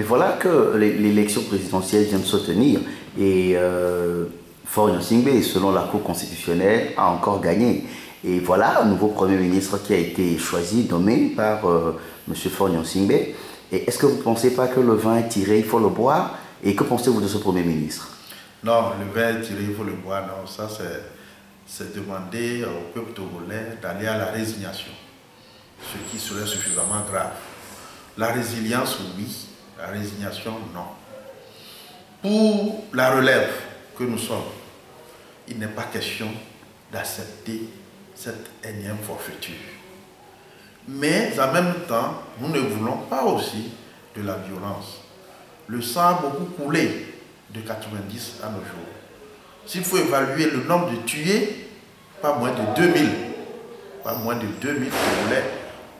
Mais voilà que l'élection présidentielle vient de se tenir et Faure Gnassingbé, selon la Cour constitutionnelle, a encore gagné. Et voilà un nouveau Premier ministre qui a été choisi, nommé par M. Faure Gnassingbé. Et est-ce que vous ne pensez pas que le vin est tiré, il faut le boire? Et que pensez-vous de ce Premier ministre? Non, le vin est tiré, il faut le boire. Non, ça c'est demander au peuple togolais d'aller à la résignation, ce qui serait suffisamment grave. La résilience, oui. La résignation, non. Pour la relève que nous sommes, il n'est pas question d'accepter cette énième forfaiture. Mais en même temps, nous ne voulons pas aussi de la violence. Le sang a beaucoup coulé de 90 à nos jours. S'il faut évaluer le nombre de tués, pas moins de 2000. Pas moins de 2000 Congolais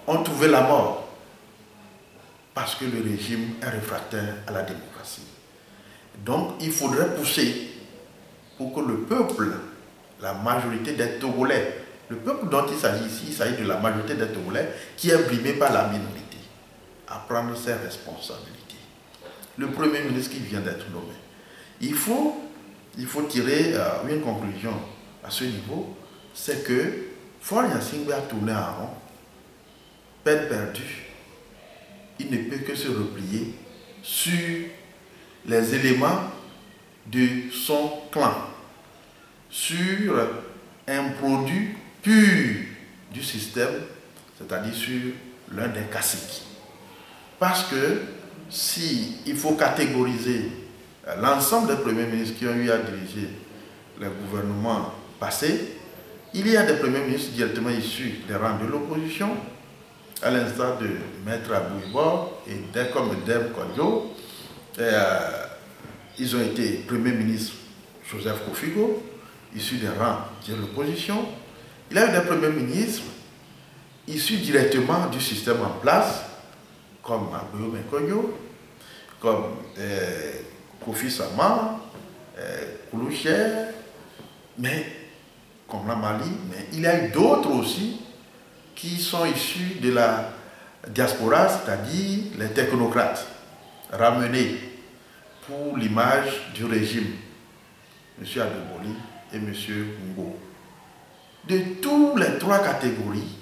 ont trouvé la mort parce que le régime est réfractaire à la démocratie. Donc il faudrait pousser pour que le peuple, la majorité des Togolais, le peuple dont il s'agit ici, il s'agit de la majorité des Togolais qui est brimée par la minorité, à prendre ses responsabilités. Le Premier ministre qui vient d'être nommé, il faut tirer une conclusion à ce niveau, c'est que Faure Gnassingbé a tourné en rond, peine perdue. Il ne peut que se replier sur les éléments de son clan, sur un produit pur du système, c'est-à-dire sur l'un des caciques. Parce que si il faut catégoriser l'ensemble des premiers ministres qui ont eu à diriger le gouvernement passé, il y a des premiers ministres directement issus des rangs de l'opposition, à l'instar de Maître Abouibor et des comme Deb Kodjo. Ils ont été Premier ministre Joseph Kofigo, issus des rangs de l'opposition. Il y a eu des premiers ministres issus directement du système en place, comme Abou Mekonyo, comme Kofi Sama, Kouloucher, mais comme la Mali, mais il y a eu d'autres aussi qui sont issus de la diaspora, c'est-à-dire les technocrates, ramenés pour l'image du régime, M. Adeboli et M. Ngo. De toutes les trois catégories,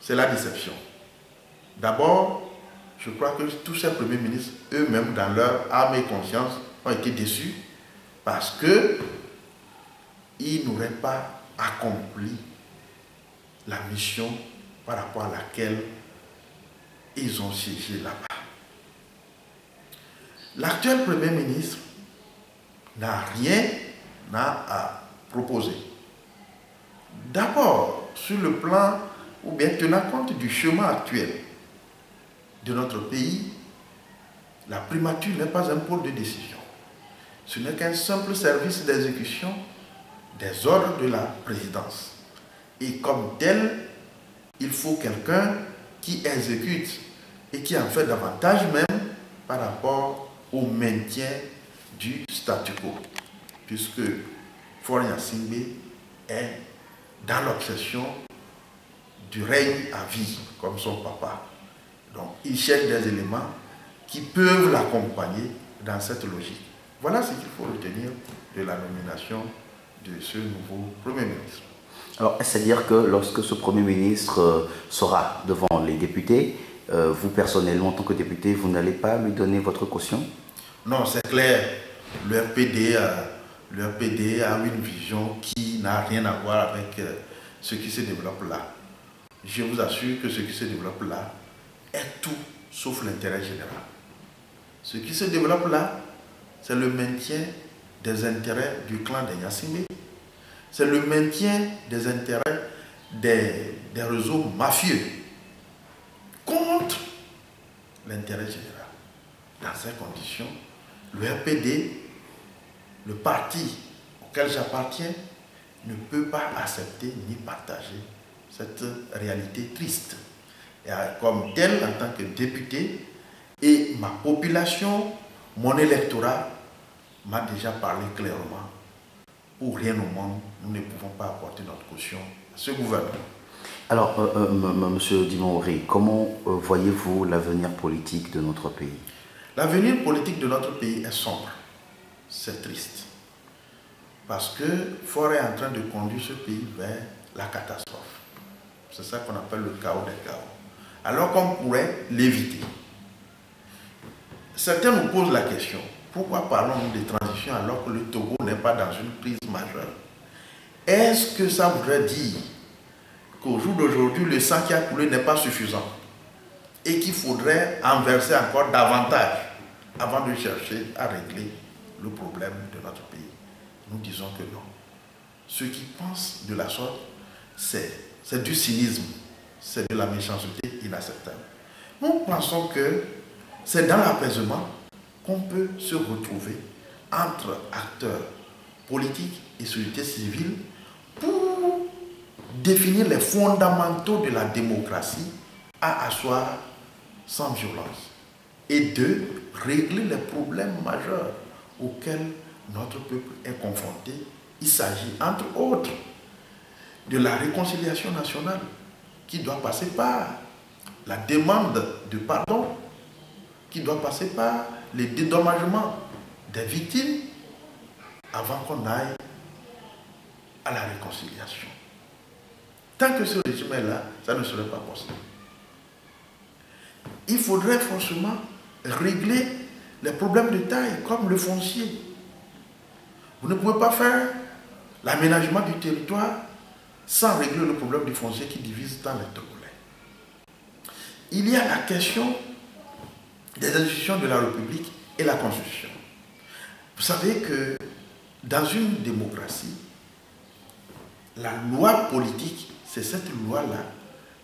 c'est la déception. D'abord, je crois que tous ces premiers ministres, eux-mêmes, dans leur âme et conscience, ont été déçus parce qu'ils n'auraient pas accompli la mission par rapport à laquelle ils ont siégé là-bas. L'actuel Premier ministre n'a rien à proposer. D'abord, sur le plan, ou bien tenant compte du chemin actuel de notre pays, la primature n'est pas un pôle de décision. Ce n'est qu'un simple service d'exécution des ordres de la présidence. Et comme tel, il faut quelqu'un qui exécute et qui en fait davantage même par rapport au maintien du statu quo. Puisque Faure Gnassingbé est dans l'obsession du règne à vie, comme son papa. Donc il cherche des éléments qui peuvent l'accompagner dans cette logique. Voilà ce qu'il faut retenir de la nomination de ce nouveau Premier ministre. Alors, c'est-à-dire que lorsque ce Premier ministre sera devant les députés, vous personnellement, en tant que député, vous n'allez pas lui donner votre caution? Non, c'est clair. Le RPD a une vision qui n'a rien à voir avec ce qui se développe là. Je vous assure que ce qui se développe là est tout sauf l'intérêt général. Ce qui se développe là, c'est le maintien des intérêts du clan des Yassine, c'est le maintien des intérêts des réseaux mafieux contre l'intérêt général. Dans ces conditions, le RPD, le parti auquel j'appartiens, ne peut pas accepter ni partager cette réalité triste. Et comme tel, en tant que député, et ma population, mon électorat, m'a déjà parlé clairement. Pour rien au monde, nous ne pouvons pas apporter notre caution à ce gouvernement. Alors, monsieur Djimon ORE, comment voyez-vous l'avenir politique de notre pays? L'avenir politique de notre pays est sombre. C'est triste. Parce que Faure est en train de conduire ce pays vers la catastrophe. C'est ça qu'on appelle le chaos des chaos. Alors qu'on pourrait l'éviter. Certains nous posent la question, pourquoi parlons-nous de transition alors que le Togo n'est pas dans une crise majeure? Est-ce que ça voudrait dire qu'au jour d'aujourd'hui, le sang qui a coulé n'est pas suffisant et qu'il faudrait en verser encore davantage avant de chercher à régler le problème de notre pays? Nous disons que non. Ceux qui pensent de la sorte, c'est du cynisme, c'est de la méchanceté inacceptable. Nous pensons que c'est dans l'apaisement qu'on peut se retrouver entre acteurs politiques et société civile pour définir les fondamentaux de la démocratie à asseoir sans violence et de régler les problèmes majeurs auxquels notre peuple est confronté. Il s'agit entre autres de la réconciliation nationale qui doit passer par la demande de pardon, qui doit passer par les dédommagements des victimes avant qu'on aille à la réconciliation. Tant que ce régime est là, ça ne serait pas possible. Il faudrait forcément régler les problèmes de taille comme le foncier. Vous ne pouvez pas faire l'aménagement du territoire sans régler le problème du foncier qui divise tant les Togolais. Il y a la question des institutions de la République et la Constitution. Vous savez que dans une démocratie, la loi politique, c'est cette loi-là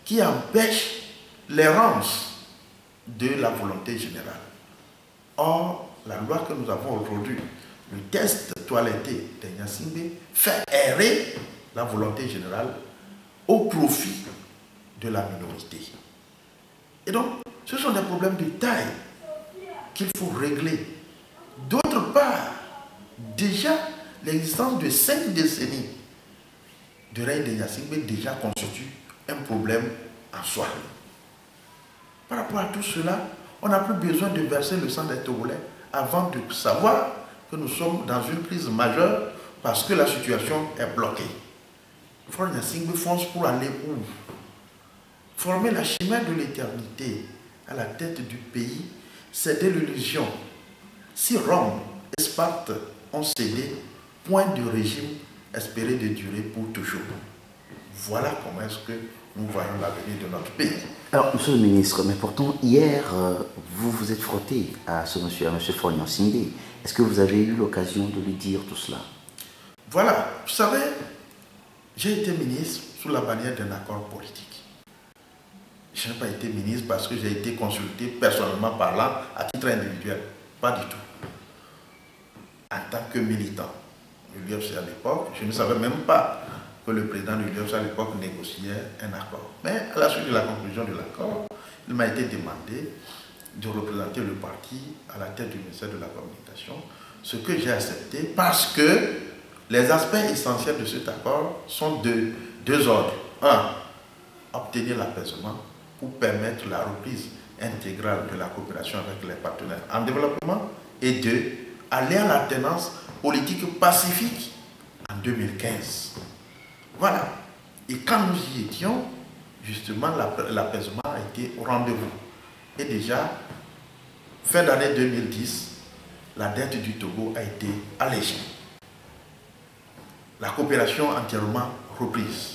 qui empêche l'errance de la volonté générale. Or, la loi que nous avons aujourd'hui, le test toiletté de Yassine, fait errer la volonté générale au profit de la minorité. Et donc, ce sont des problèmes de taille qu'il faut régler. D'autre part, déjà, l'existence de 5 décennies de règne de Gnassingbé déjà constitue un problème en soi. Par rapport à tout cela, on n'a plus besoin de verser le sang des Togolais avant de savoir que nous sommes dans une crise majeure parce que la situation est bloquée. Faure Gnassingbé fonce pour aller où? Former la chimère de l'éternité à la tête du pays, c'est de l'illusion. Si Rome et Sparte ont cédé, point de régime espéré de durer pour toujours. Voilà comment est-ce que nous voyons l'avenir de notre pays. Alors, monsieur le ministre, mais pourtant, hier, vous vous êtes frotté à ce monsieur, Faure Gnassingbé. Est-ce que vous avez eu l'occasion de lui dire tout cela? Voilà, vous savez, j'ai été ministre sous la bannière d'un accord politique. Je n'ai pas été ministre parce que j'ai été consulté personnellement parlant à titre individuel. Pas du tout. En tant que militant de l'UFC à l'époque, je ne savais même pas que le président de l'UFC à l'époque négociait un accord. Mais à la suite de la conclusion de l'accord, il m'a été demandé de représenter le parti à la tête du ministère de la Communication, ce que j'ai accepté parce que les aspects essentiels de cet accord sont de deux ordres. Un, obtenir l'apaisement pour permettre la reprise intégrale de la coopération avec les partenaires en développement, et deux, aller à l'alternance politique pacifique en 2015. Voilà. Et quand nous y étions, justement, l'apaisement a été au rendez-vous. Et déjà, fin d'année 2010, la dette du Togo a été allégée. La coopération entièrement reprise.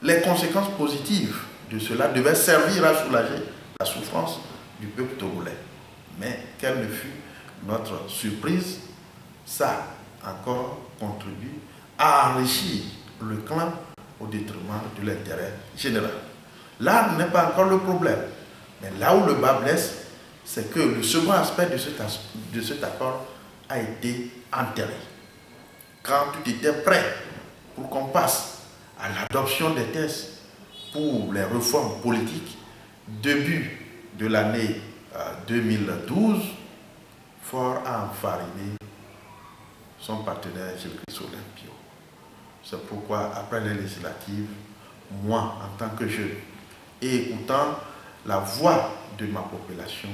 Les conséquences positives de cela devaient servir à soulager la souffrance du peuple togolais. Mais quelle ne fut notre surprise, ça encore contribue à enrichir le clan au détriment de l'intérêt général. Là n'est pas encore le problème, mais là où le bas blesse, c'est que le second aspect de cet accord a été enterré. Quand tout était prêt pour qu'on passe à l'adoption des tests pour les réformes politiques, début de l'année 2012, Faure a enfariné son partenaire Gilbert Soulombi. C'est pourquoi, après les législatives, moi, en tant que jeune. Et écoutant la voix de ma population,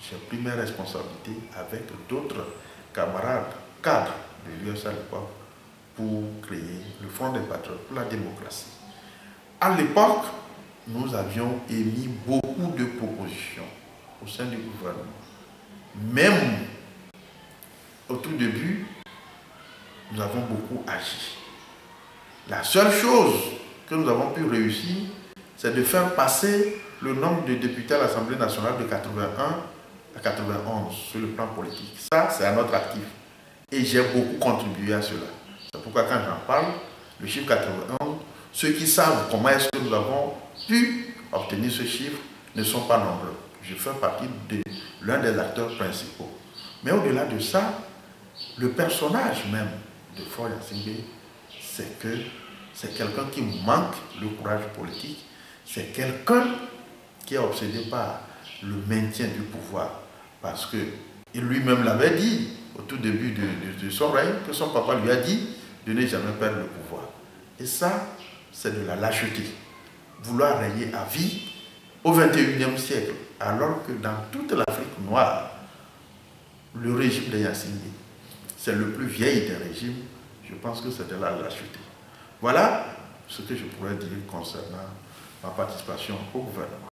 j'ai pris mes responsabilités avec d'autres camarades, cadres de l'US à l'époque, pour créer le Front des Patriotes pour la démocratie. À l'époque, nous avions émis beaucoup de propositions au sein du gouvernement. Même au tout début, nous avons beaucoup agi. La seule chose que nous avons pu réussir, c'est de faire passer le nombre de députés à l'Assemblée nationale de 81 à 91 sur le plan politique. Ça, c'est à notre actif. Et j'ai beaucoup contribué à cela. C'est pourquoi quand j'en parle, le chiffre 91, ceux qui savent comment est-ce que nous avons pu obtenir ce chiffre ne sont pas nombreux. Je fais partie de l'un des acteurs principaux. Mais au-delà de ça, le personnage même de Faure Gnassingbé, c'est que c'est quelqu'un qui manque le courage politique, c'est quelqu'un qui est obsédé par le maintien du pouvoir. Parce que lui-même l'avait dit au tout début de son règne, que son papa lui a dit de ne jamais perdre le pouvoir. Et ça, c'est de la lâcheté. Vouloir régner à vie au XXIe siècle, alors que dans toute l'Afrique noire, le régime de Yassine, c'est le plus vieil des régimes, je pense que c'est de la lâcheté. Voilà ce que je pourrais dire concernant ma participation au gouvernement.